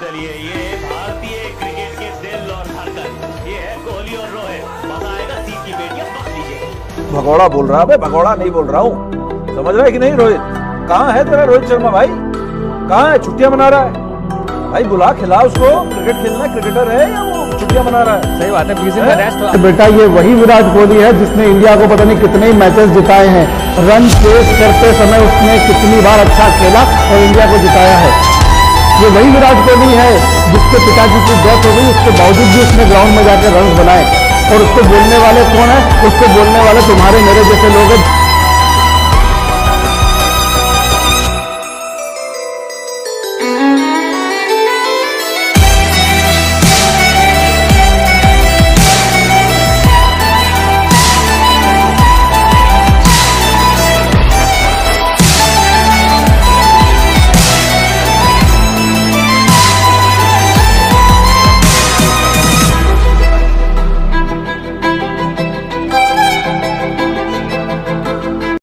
चलिए, ये भारतीय क्रिकेट के दिल और धड़कन, ये है कोहली और रोहित। मजा आएगा, सीट की बेटियां पकड़ लीजिए। भगोड़ा बोल रहा है, भगोड़ा नहीं बोल रहा हूँ, समझ रहा है कि नहीं? रोहित कहाँ है तेरा? रोहित शर्मा भाई कहाँ है? छुट्टियाँ मना रहा है भाई, बुला खिला उसको, क्रिकेट खेलना। क्रिकेटर है या वो छुट्टियाँ मना रहा है? सही बात है बेटा, ये वही विराट कोहली है जिसने इंडिया को पता नहीं कितने मैचेस जिताए हैं। रन चेस करते समय उसने कितनी बार अच्छा खेला और इंडिया को जिताया है। ये वही विराट कोहली है जिसके पिताजी की डेथ हो गई, उसके बावजूद भी उसने ग्राउंड में जाकर रन बनाए। और उसको बोलने वाले कौन है? उसको बोलने वाले तुम्हारे मेरे जैसे लोग हैं।